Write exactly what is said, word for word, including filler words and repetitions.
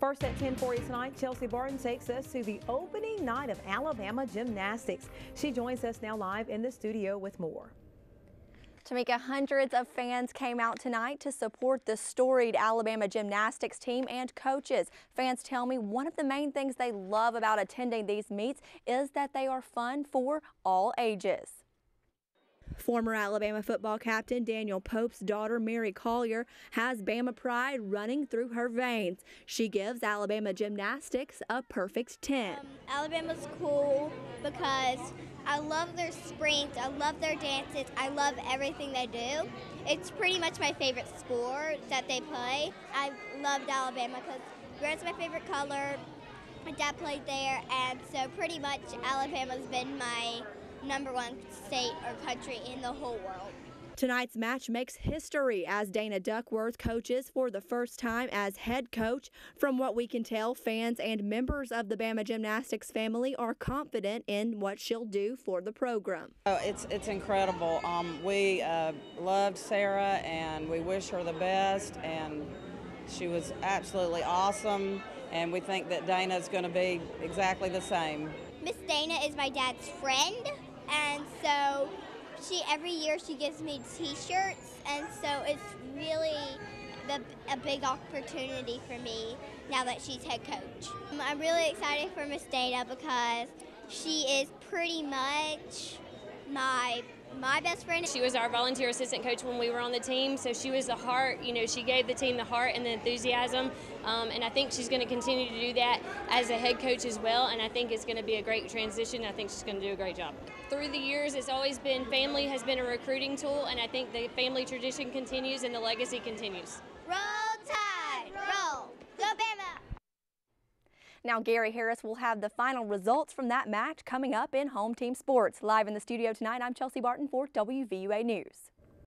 First at ten forty tonight, Chelsea Barton takes us to the opening night of Alabama Gymnastics. She joins us now live in the studio with more. Tamika, hundreds of fans came out tonight to support the storied Alabama Gymnastics team and coaches. Fans tell me one of the main things they love about attending these meets is that they are fun for all ages. Former Alabama football captain Daniel Pope's daughter Mary Collier has Bama pride running through her veins. She gives Alabama Gymnastics a perfect ten. Um, Alabama's cool because I love their sprints, I love their dances, I love everything they do. It's pretty much my favorite sport that they play. I loved Alabama because red's my favorite color. My dad played there, and so pretty much Alabama's been my number one state or country in the whole world. Tonight's match makes history as Dana Duckworth coaches for the first time as head coach. From what we can tell, fans and members of the Bama Gymnastics family are confident in what she'll do for the program. Oh, it's it's incredible. Um, we uh, loved Sarah, and we wish her the best, and she was absolutely awesome, and we think that Dana's going to be exactly the same. Miss Dana is my dad's friend, and so she every year she gives me t-shirts, and so it's really the, a big opportunity for me now that she's head coach. I'm really excited for Miss Dana because she is pretty much my my best friend. She was our volunteer assistant coach when we were on the team, so she was the heart. You know, she gave the team the heart and the enthusiasm, um, and I think she's going to continue to do that as a head coach as well, and I think it's going to be a great transition. I think she's going to do a great job. Through the years, it's always been family has been a recruiting tool, and I think the family tradition continues and the legacy continues. Roll Tide! Roll! Go Bama! Now Gary Harris will have the final results from that match coming up in Home Team Sports. Live in the studio tonight, I'm Chelsea Barton for W V U A News.